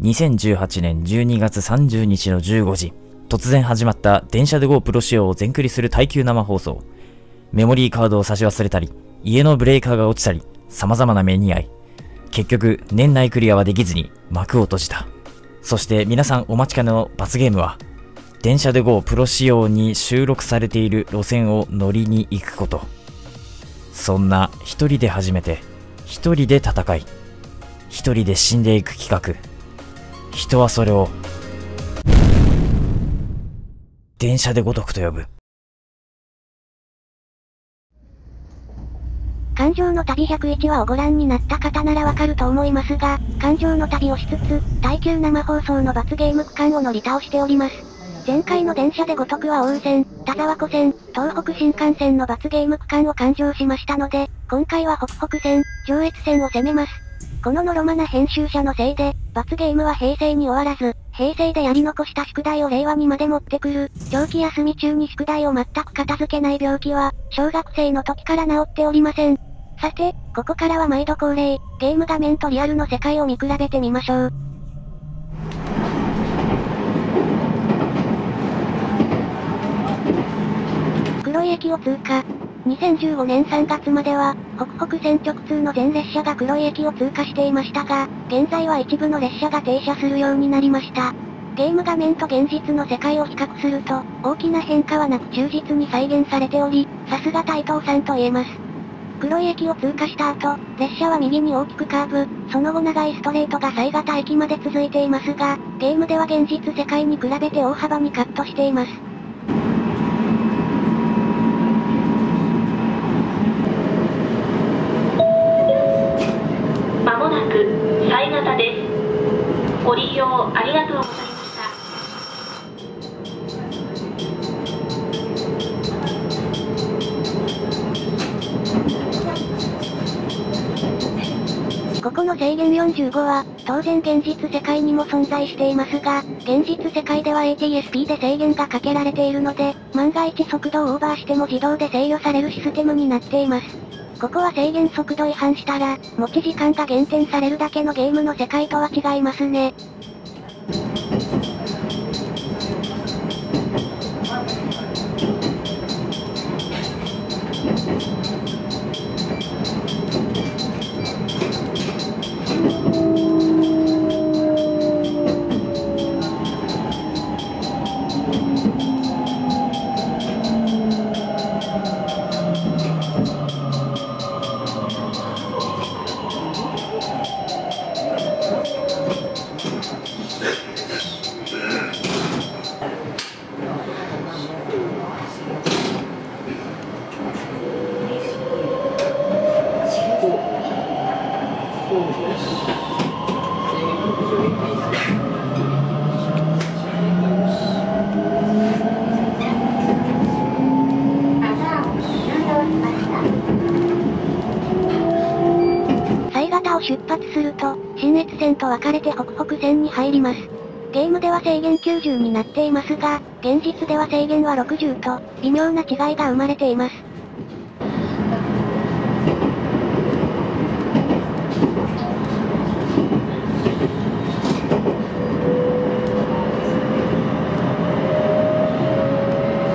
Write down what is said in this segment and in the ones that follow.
2018年12月30日の15時、突然始まった電車で GO プロ仕様を全クリする耐久生放送。メモリーカードを差し忘れたり、家のブレーカーが落ちたり、様々な目に遭い、結局年内クリアはできずに幕を閉じた。そして皆さんお待ちかねの罰ゲームは、電車で GO プロ仕様に収録されている路線を乗りに行くこと。そんな一人で始めて、一人で戦い、一人で死んでいく企画。人はそれを、電車でごとくと呼ぶ。感情の旅101話をご覧になった方ならわかると思いますが、感情の旅をしつつ、耐久生放送の罰ゲーム区間を乗り倒しております。前回の電車でごとくは奥羽線、田沢湖線、東北新幹線の罰ゲーム区間を完乗しましたので、今回は北北線、上越線を攻めます。このノロマな編集者のせいで、罰ゲームは平成に終わらず、平成でやり残した宿題を令和にまで持ってくる、長期休み中に宿題を全く片付けない病気は、小学生の時から治っておりません。さて、ここからは毎度恒例、ゲーム画面とリアルの世界を見比べてみましょう。黒い駅を通過。2015年3月までは、北北線直通の全列車が黒い駅を通過していましたが、現在は一部の列車が停車するようになりました。ゲーム画面と現実の世界を比較すると、大きな変化はなく忠実に再現されており、さすが台東さんと言えます。黒い駅を通過した後、列車は右に大きくカーブ、その後長いストレートが犀潟駅まで続いていますが、ゲームでは現実世界に比べて大幅にカットしています。まもなく、犀潟です。ご利用ありがとうございます。ここの制限45は、当然現実世界にも存在していますが、現実世界では ATSP で制限がかけられているので、万が一速度をオーバーしても自動で制御されるシステムになっています。ここは制限速度違反したら、持ち時間が減点されるだけのゲームの世界とは違いますね。出発すると、新越線と分かれて北北線に入ります。ゲームでは制限90になっていますが、現実では制限は60と、微妙な違いが生まれています。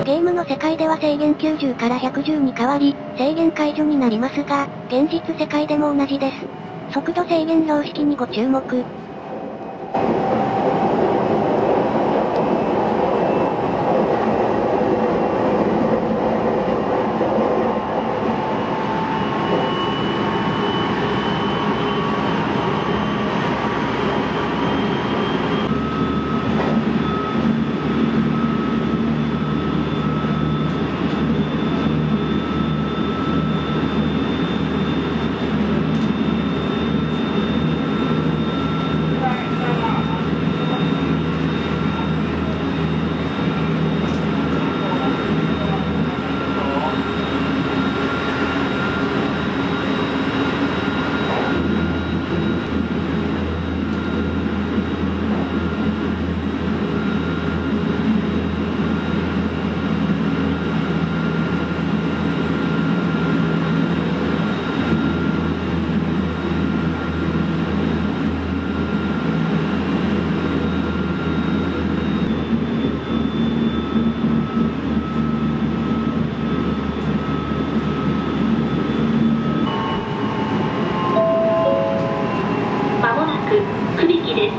ゲームの世界では制限90から110に変わり、制限解除になりますが、現実世界でも同じです。速度制限標識にご注目。駅です。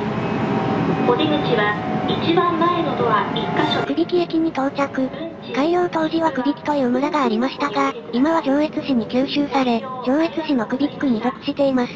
お出口は一番前のドア1カ所。首木駅に到着。開業当時は首木という村がありましたが、今は上越市に吸収され、上越市の首木区に属しています。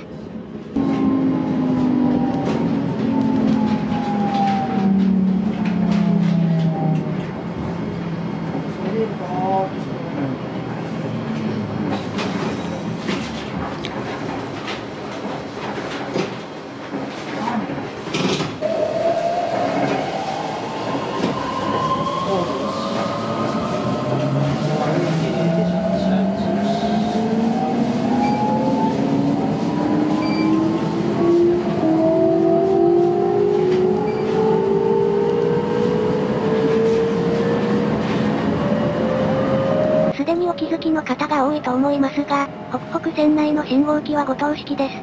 と思いますが、北北線内の信号機は5灯式です。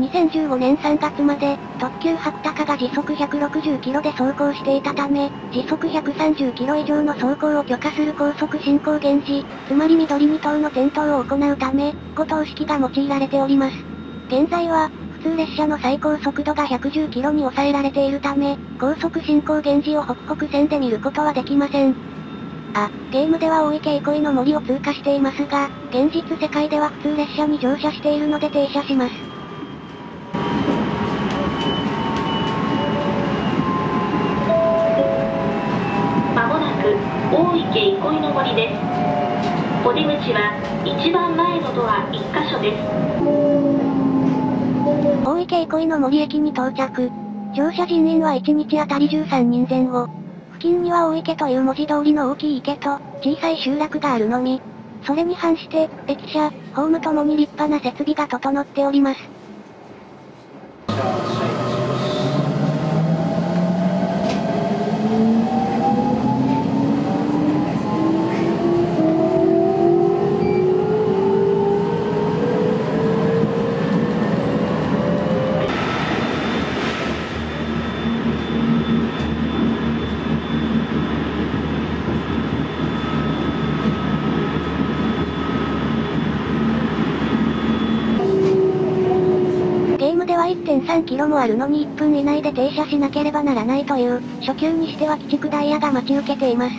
2015年3月まで、特急はくたかが時速160キロで走行していたため、時速130キロ以上の走行を許可する高速進行源時、つまり緑2灯の点灯を行うため、5灯式が用いられております。現在は、普通列車の最高速度が110キロに抑えられているため、高速進行源時を北北線で見ることはできません。ゲームでは大池憩いの森を通過していますが、現実世界では普通列車に乗車しているので停車します。まもなく、大池憩いの森です。お出口は、一番前のドア1カ所です。大池憩いの森駅に到着。乗車人員は1日あたり13人前後。付近には大池という文字通りの大きい池と小さい集落があるのみ、それに反して駅舎、ホームともに立派な設備が整っております。3キロもあるのに1分以内で停車しなければならないという、初級にしては鬼畜ダイヤが待ち受けています。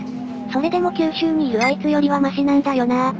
それでも九州にいるあいつよりはマシなんだよなぁ。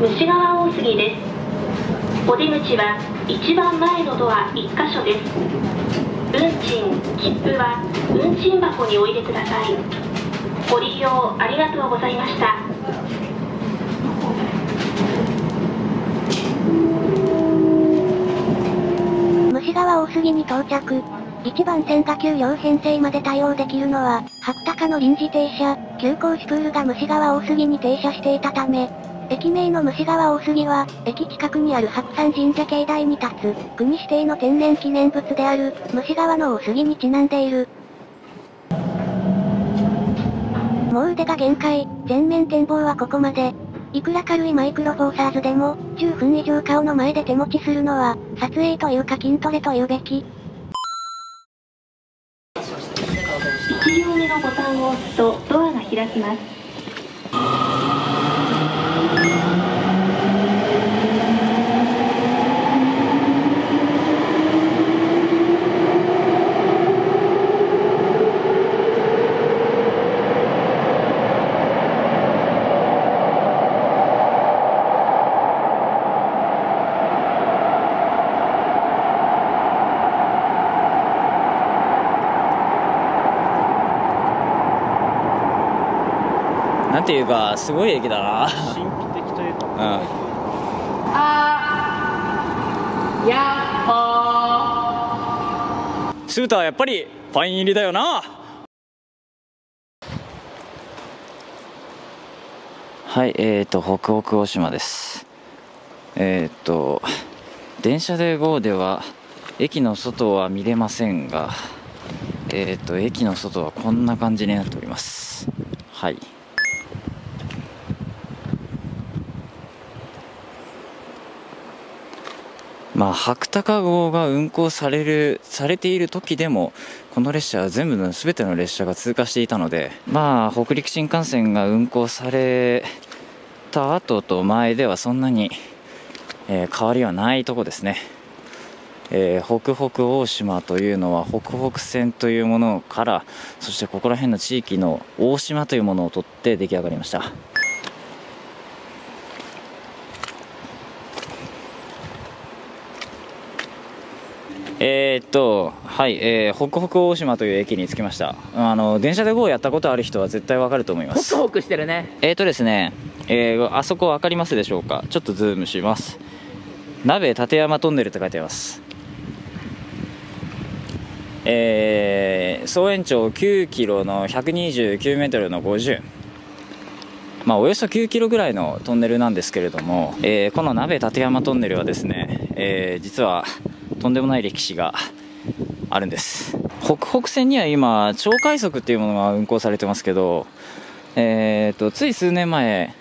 虫川大杉です。お出口は一番前のドア1カ所です。切符は運賃箱にお入れください。ご利用ありがとうございました。虫川大杉に到着。1番線が9両編成まで対応できるのは、はくたかの臨時停車、急行スプールが虫川大杉に停車していたため、駅名の虫川大杉は、駅近くにある白山神社境内に立つ、国指定の天然記念物である、虫川の大杉にちなんでいる。もう腕が限界、全面展望はここまで。いくら軽いマイクロフォーサーズでも、10分以上顔の前で手持ちするのは、撮影というか筋トレというべき。1行目のボタンを押すと、ドアが開きます。なんていうかすごい駅だな。神秘的というか、うん、あやっほースーターやっぱりパイン入りだよな。はい北北大島です。電車でGOでは駅の外は見れませんが、駅の外はこんな感じになっております。はい、まあ白鷹号が運行されている時でもこの列車は全ての列車が通過していたので、まあ北陸新幹線が運行された後と前ではそんなに、変わりはないとこですね。北北大島というのは北北線というものから、そしてここら辺の地域の大島というものを取って出来上がりました。はい、北北大島という駅に着きました。電車でGOやったことある人は絶対わかると思います。ホクホクしてるね。ですね、あそこ分かりますでしょうか。ちょっとズームします。鍋立山トンネルって書いてあります。総延長9キロの129メートルの50、まあおよそ9キロぐらいのトンネルなんですけれども、この鍋立山トンネルはですね、実はとんでもない歴史があるんです。北北線には今超快速っていうものが運行されてますけど、つい数年前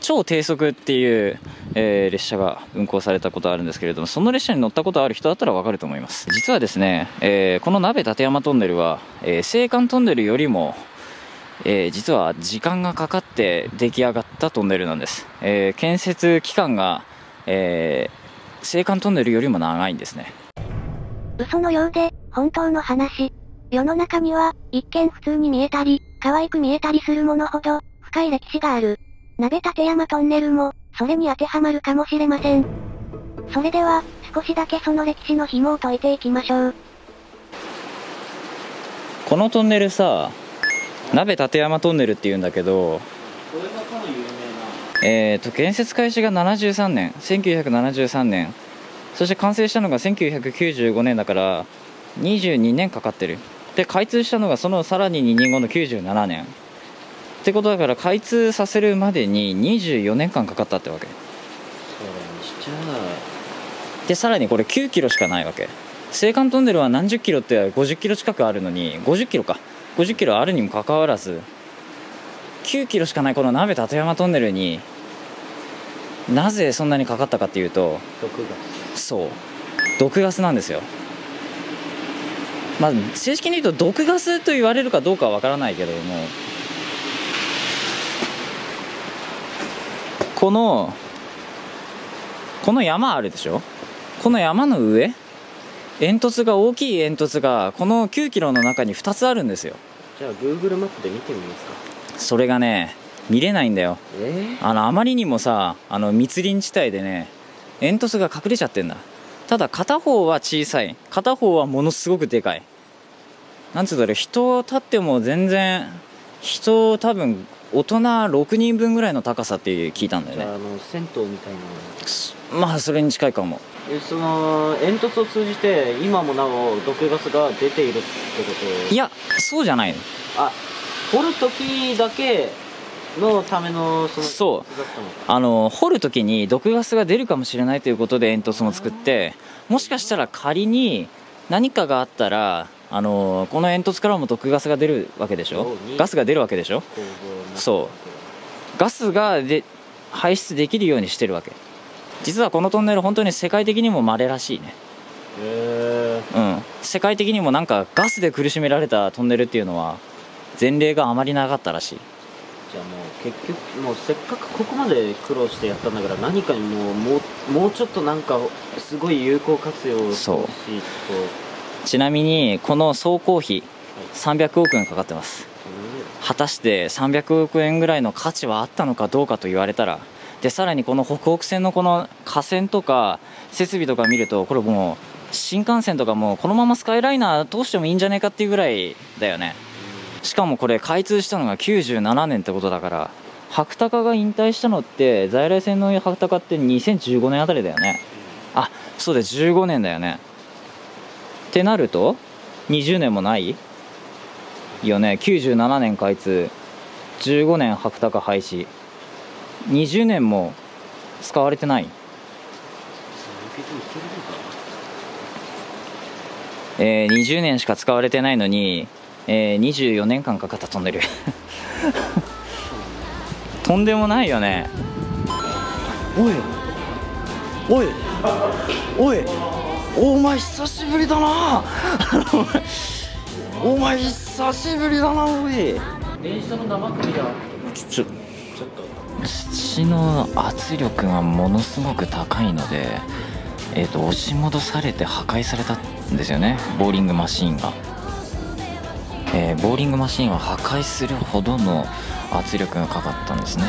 超低速っていう、列車が運行されたことあるんですけれども、その列車に乗ったことある人だったらわかると思います。実はですね、この鍋立山トンネルは、青函トンネルよりも、実は時間がかかって出来上がったトンネルなんです。建設期間が、青函トンネルよりも長いんですね。嘘のようで本当の話。世の中には一見普通に見えたり可愛く見えたりするものほど深い歴史がある。鍋立山トンネルもそれに当てはまるかもしれません。それでは少しだけその歴史の紐を解いていきましょう。このトンネルさ、鍋立山トンネルっていうんだけど、建設開始が1973年、そして完成したのが1995年だから22年かかってる。で開通したのがそのさらに2年後の97年ってことだから、開通させるまでに24年間かかったってわけ。それにしちゃう。でさらにこれ9キロしかないわけ。青函トンネルは何十キロって、50キロ近くあるのに、50キロあるにもかかわらず9キロしかないこの鍋立山トンネルになぜそんなにかかったかっていうと、そう、毒ガスなんですよ。まあ正式に言うと毒ガスと言われるかどうかはわからないけれども、この山あるでしょ。この山の上、煙突が、大きい煙突がこの9キロの中に2つあるんですよ。じゃあ Google マップで見てみますか。それがね見れないんだよ。あまりにもさ、密林地帯でね煙突が隠れちゃってんだ。ただ片方は小さい、片方はものすごくでかい。なんつうだろう、人立っても全然、人多分大人6人分ぐらいの高さって聞いたんだよね。銭湯みたいな。まあそれに近いかも。その煙突を通じて今もなお毒ガスが出ているってこと？いやそうじゃないの。あ、掘る時だけのための、そう、掘る時に毒ガスが出るかもしれないということで煙突も作って、もしかしたら仮に何かがあったらこの煙突からも毒ガスが出るわけでしょ。ガスが出るわけでしょ。そう、ガスが排出できるようにしてるわけ。実はこのトンネル本当に世界的にも稀らしいね。うん、世界的にもなんかガスで苦しめられたトンネルっていうのは前例があまりなかったらしい。じゃあもう結局、もうせっかくここまで苦労してやったんだから、何かにもうちょっとなんかすごい有効活用してほしいと。ちなみにこの総工費300億円かかってます。果たして300億円ぐらいの価値はあったのかどうかと言われたら、でさらにこの北北線のこの架線とか設備とか見ると、これもう新幹線とかもうこのままスカイライナー通してもいいんじゃねえかっていうぐらいだよね。しかもこれ開通したのが97年ってことだから、白鷹が引退したのって、在来線の白鷹って2015年あたりだよね。あ、そうだ、15年だよね。ってなると20年もないよね。97年開通、15年白鷹廃止、20年も使われてない。20年しか使われてないのに、24年間かかったトンネルとんでもないよね。おいおいおい、お前久しぶりだなお前久しぶりだな。おい、電車の生首がちょっと土の圧力がものすごく高いので、押し戻されて破壊されたんですよね、ボーリングマシーンが。ボーリングマシーンは破壊するほどの圧力がかかったんですね。